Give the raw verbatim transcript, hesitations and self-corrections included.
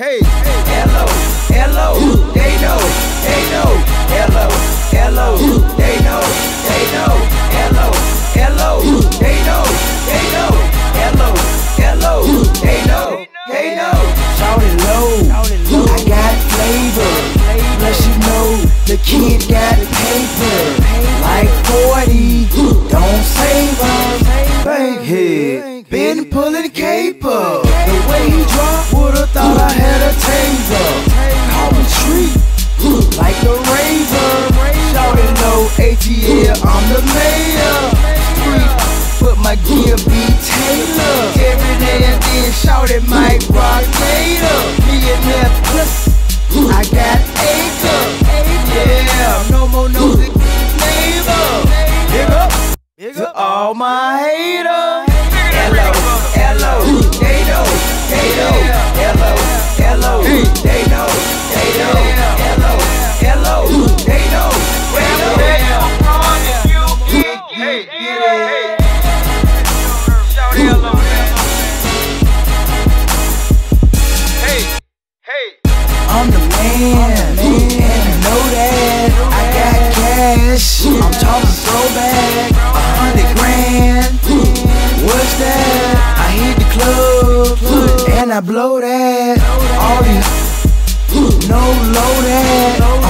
Hey, hey. Hello, hello, they know, they know. Hello, hello, they know, they know. Hello, hello, they know, they know. Hello, hello, they know, they know. Shout it low, I got flavor. Plus you know the kid got a paper. Like forty, don't save us. Bang head, been pulling the caper. The way he dropped, would've thought I had a taser. Call me treat, like a razor. Shoutin' low, A T L, I'm the mayor. Street, but my gear be Taylor. Every day and then shoutin' Mike Rock later. Millionaire plus, I got acre. Yeah, no more nosy neighbor. Big up, big up to all my haters. I'm the man, and you know that. I got cash, I'm talking throwback. A hundred grand, what's that? I hit the club, and I blow that. All these, no low that.